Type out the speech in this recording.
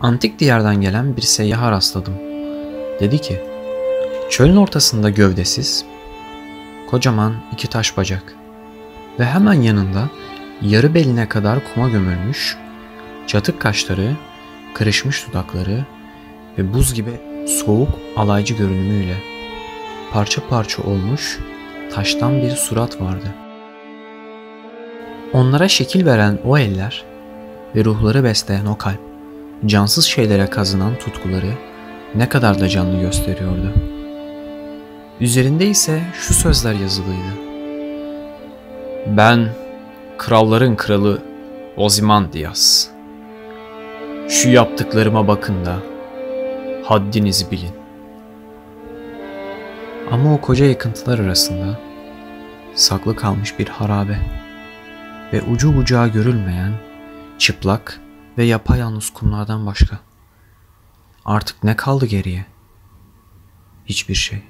antik diyardan gelen bir seyyaha rastladım. Dedi ki, çölün ortasında gövdesiz, kocaman iki taş bacak ve hemen yanında yarı beline kadar kuma gömülmüş, çatık kaşları, kırışmış dudakları ve buz gibi soğuk alaycı görünümüyle parça parça olmuş taştan bir surat vardı. Onlara şekil veren o eller ve ruhları besleyen o kalp, cansız şeylere kazınan tutkuları ne kadar da canlı gösteriyordu. Üzerinde ise şu sözler yazılıydı. Ben, kralların kralı Ozymandias. Şu yaptıklarıma bakın da haddinizi bilin. Ama o koca yıkıntılar arasında saklı kalmış bir harabe ve ucu bucağı görülmeyen çıplak ve yapayalnız kumlardan başka artık ne kaldı geriye? Hiçbir şey.